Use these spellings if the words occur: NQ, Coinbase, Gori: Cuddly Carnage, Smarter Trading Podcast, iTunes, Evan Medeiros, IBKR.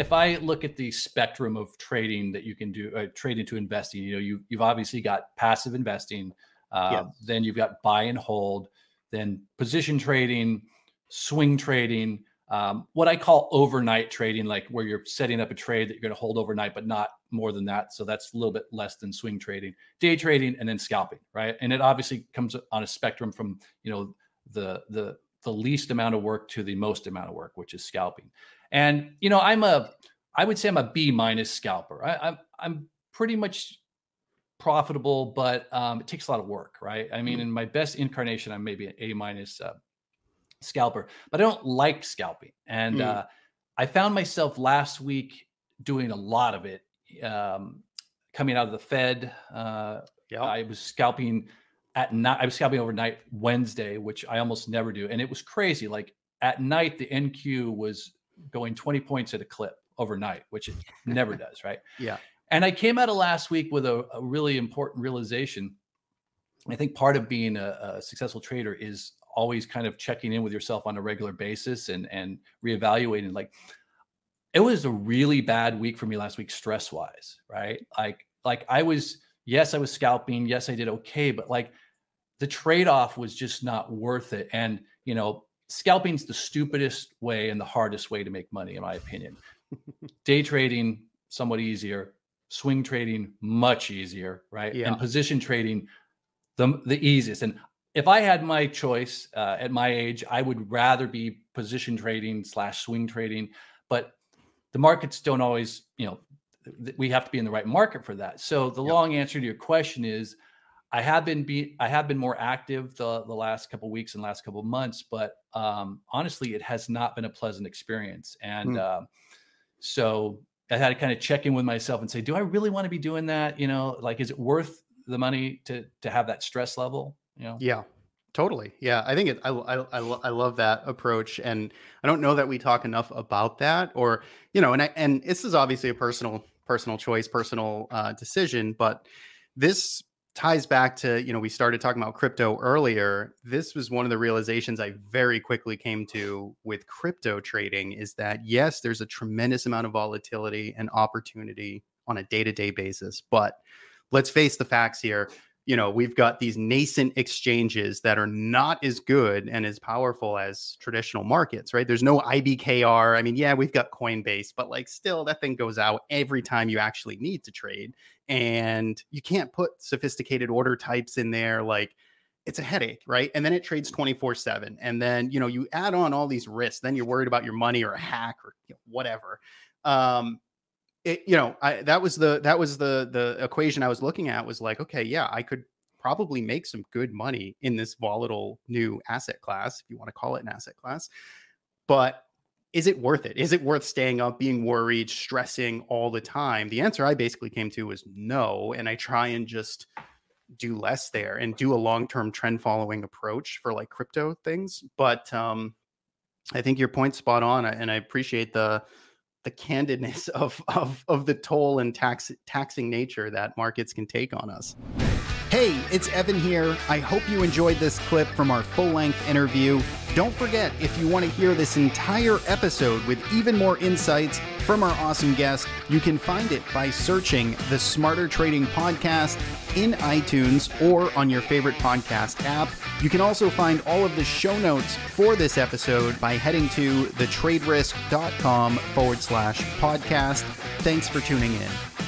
if I look at the spectrum of trading that you can do, trading to investing, you know, you've obviously got passive investing, then you've got buy and hold, then position trading, swing trading, what I call overnight trading, like where you're setting up a trade that you're going to hold overnight, but not more than that. So that's a little bit less than swing trading, day trading, and then scalping, right? And it obviously comes on a spectrum from, you know, the least amount of work to the most amount of work, which is scalping. And, you know, I would say I'm a B- scalper. I'm pretty much profitable, but it takes a lot of work, right? I mean, in my best incarnation, I'm maybe an A- scalper, but I don't like scalping. And I found myself last week doing a lot of it, coming out of the Fed. I was scalping at night. I was scalping overnight Wednesday, which I almost never do. And it was crazy. Like at night, the NQ was going 20 points at a clip overnight, which it never does. Right. Yeah. And I came out of last week with a really important realization. I think part of being a successful trader is always kind of checking in with yourself on a regular basis and reevaluating. Like, it was a really bad week for me last week, stress wise, right? Like yes, I was scalping. Yes, I did okay. But like the trade-off was just not worth it. And, you know, scalping's the stupidest way and the hardest way to make money, in my opinion. Day trading, somewhat easier. Swing trading, much easier, right? Yeah. And position trading, the easiest. And if I had my choice at my age, I would rather be position trading / swing trading, but the markets don't always, you know, we have to be in the right market for that. So the long answer to your question is I have been more active the last couple of weeks and last couple of months, but honestly, it has not been a pleasant experience. And so I had to kind of check in with myself and say, do I really want to be doing that? You know, like, is it worth the money to have that stress level? You know? Yeah, totally. Yeah. I think I love that approach. And I don't know that we talk enough about that, or, you know, and this is obviously a personal choice, personal decision, but this ties back to, you know, we started talking about crypto earlier. This was one of the realizations I very quickly came to with crypto trading, is that yes, there's a tremendous amount of volatility and opportunity on a day-to-day basis, but let's face the facts here. You know, we've got these nascent exchanges that are not as good and as powerful as traditional markets, right? There's no IBKR. I mean, yeah, we've got Coinbase, but like still that thing goes out every time you actually need to trade. And you can't put sophisticated order types in there. Like, it's a headache, right? And then it trades 24/7. And then, you know, you add on all these risks, then you're worried about your money or a hack or, you know, whatever. That was the equation I was looking at, was like, okay, yeah, I could probably make some good money in this volatile new asset class, if you want to call it an asset class, but is it worth it? Is it worth staying up, being worried, stressing all the time? The answer I basically came to was no. And I try and just do less there and do a long-term trend following approach for like crypto things. But, I think your point's spot on, and I appreciate the candidness of the toll and taxing nature that markets can take on us. Hey, it's Evan here. I hope you enjoyed this clip from our full-length interview. Don't forget, if you want to hear this entire episode with even more insights from our awesome guest, you can find it by searching the Smarter Trading Podcast in iTunes or on your favorite podcast app. You can also find all of the show notes for this episode by heading to thetraderisk.com/podcast. Thanks for tuning in.